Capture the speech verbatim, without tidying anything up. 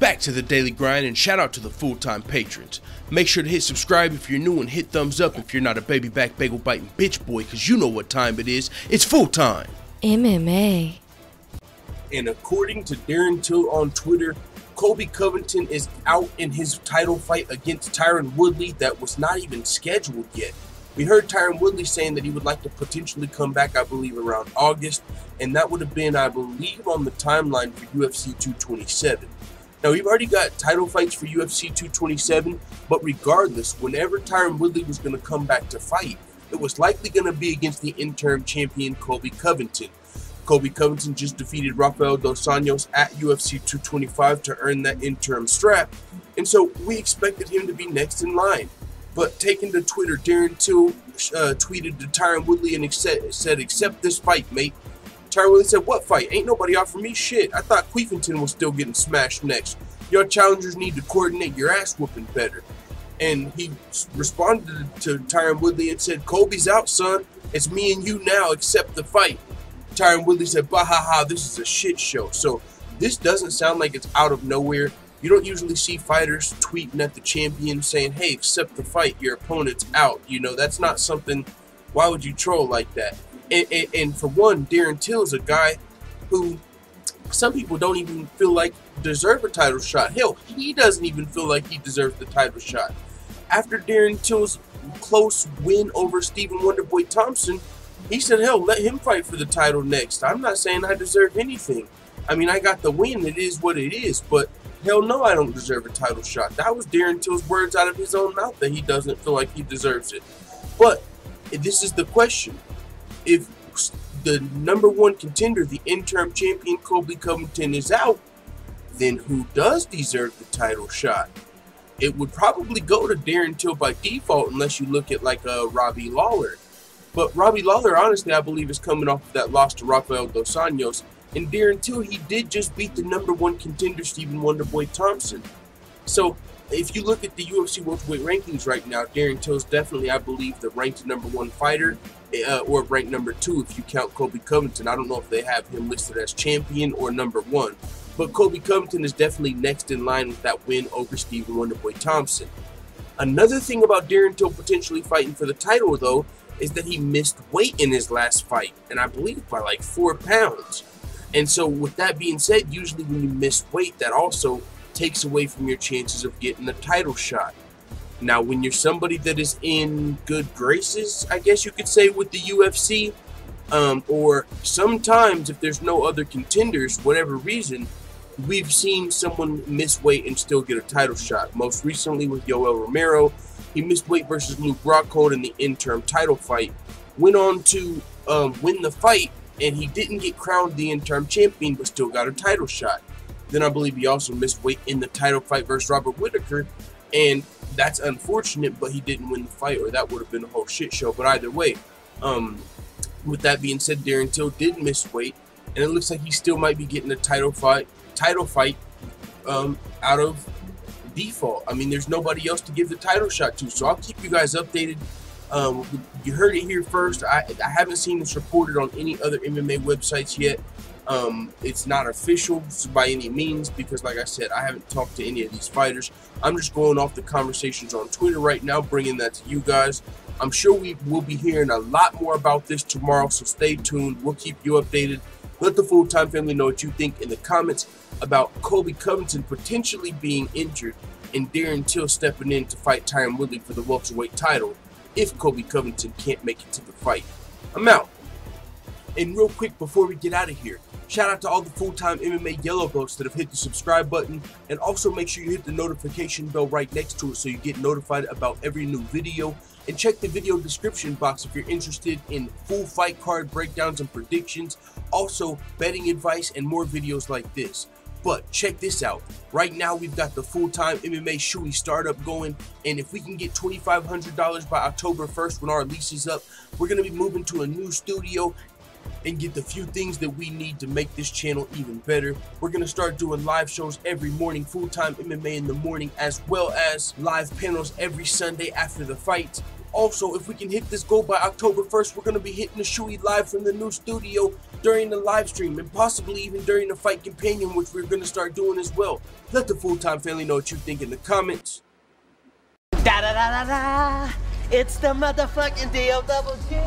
Back to the daily grind, and shout out to the full-time patrons. Make sure to hit subscribe if you're new, and hit thumbs up if you're not a baby back bagel biting bitch boy, because you know what time it is. It's full time M M A. And according to Darren Till on Twitter, Colby Covington is out in his title fight against Tyron Woodley that was not even scheduled yet. We heard Tyron Woodley saying that he would like to potentially come back, I believe, around August, and that would have been, I believe, on the timeline for U F C two twenty-seven. Now, we've already got title fights for U F C two twenty-seven, but regardless, whenever Tyron Woodley was going to come back to fight, it was likely going to be against the interim champion Colby Covington. Colby Covington just defeated Rafael Dos Anjos at U F C two twenty-five to earn that interim strap, and so we expected him to be next in line. But taking to Twitter, Darren Till uh, tweeted to Tyron Woodley and accept, said, "Accept this fight, mate." Tyron Woodley said, "What fight? Ain't nobody offer me shit. I thought Covington was still getting smashed next. Your challengers need to coordinate your ass whooping better." And he responded to Tyron Woodley and said, "Colby's out, son. It's me and you now. Accept the fight." Tyron Woodley said, "Bah ha ha, this is a shit show." So this doesn't sound like it's out of nowhere. You don't usually see fighters tweeting at the champion saying, "Hey, accept the fight, your opponent's out." You know, that's not something, why would you troll like that? And, and, and for one, Darren Till is a guy who some people don't even feel like deserve a title shot. Hell, he doesn't even feel like he deserves the title shot. After Darren Till's close win over Stephen Wonderboy Thompson, he said, "Hell, let him fight for the title next. I'm not saying I deserve anything. I mean, I got the win. It is what it is, but hell no, I don't deserve a title shot." That was Darren Till's words out of his own mouth, that he doesn't feel like he deserves it. But this is the question. If the number one contender, the interim champion Colby Covington, is out, then who does deserve the title shot? It would probably go to Darren Till by default, unless you look at like a uh, Robbie Lawler. But Robbie Lawler, honestly, I believe is coming off of that loss to Rafael Dos Anjos. And Darren Till, he did just beat the number one contender, Stephen Wonderboy Thompson. So if you look at the U F C welterweight rankings right now, Darren Till is definitely, I believe, the ranked number one fighter, uh, or ranked number two if you count Colby Covington. I don't know if they have him listed as champion or number one. But Colby Covington is definitely next in line with that win over Stephen Wonderboy Thompson. Another thing about Darren Till potentially fighting for the title, though, is that he missed weight in his last fight, and I believe by like four pounds. And so with that being said, usually when you miss weight, that also takes away from your chances of getting a title shot. Now, when you're somebody that is in good graces, I guess you could say, with the U F C, um, or sometimes if there's no other contenders, whatever reason, we've seen someone miss weight and still get a title shot. Most recently with Yoel Romero, he missed weight versus Luke Rockhold in the interim title fight, went on to um, win the fight, and he didn't get crowned the interim champion, but still got a title shot. Then I believe he also missed weight in the title fight versus Robert Whitaker, and that's unfortunate, but he didn't win the fight, or that would have been a whole shit show. But either way, um, with that being said, Darren Till did miss weight, and it looks like he still might be getting a title fight, title fight um, out of default. I mean, there's nobody else to give the title shot to, so I'll keep you guys updated. Um, you heard it here first. I, I haven't seen this reported on any other M M A websites yet. Um, it's not official by any means because, like I said, I haven't talked to any of these fighters. I'm just going off the conversations on Twitter right now, bringing that to you guys. I'm sure we will be hearing a lot more about this tomorrow, so stay tuned. We'll keep you updated. Let the full-time family know what you think in the comments about Colby Covington potentially being injured and Darren Till stepping in to fight Tyron Woodley for the welterweight title if Colby Covington can't make it to the fight. I'm out. And real quick before we get out of here, shout out to all the full-time M M A yellow belts that have hit the subscribe button, and also make sure you hit the notification bell right next to it so you get notified about every new video. And check the video description box if you're interested in full fight card breakdowns and predictions, also betting advice and more videos like this. But check this out. Right now we've got the full-time M M A Shoei startup going, and if we can get twenty-five hundred dollars by October first when our lease is up, we're going to be moving to a new studio and get the few things that we need to make this channel even better. We're going to start doing live shows every morning, full-time M M A in the morning, as well as live panels every Sunday after the fight. Also, if we can hit this goal by October first, we're going to be hitting the Shui live from the new studio during the live stream, and possibly even during the fight companion, which we're going to start doing as well. Let the Full Time family know what you think in the comments. Da da da da da! It's the motherfucking D O double G.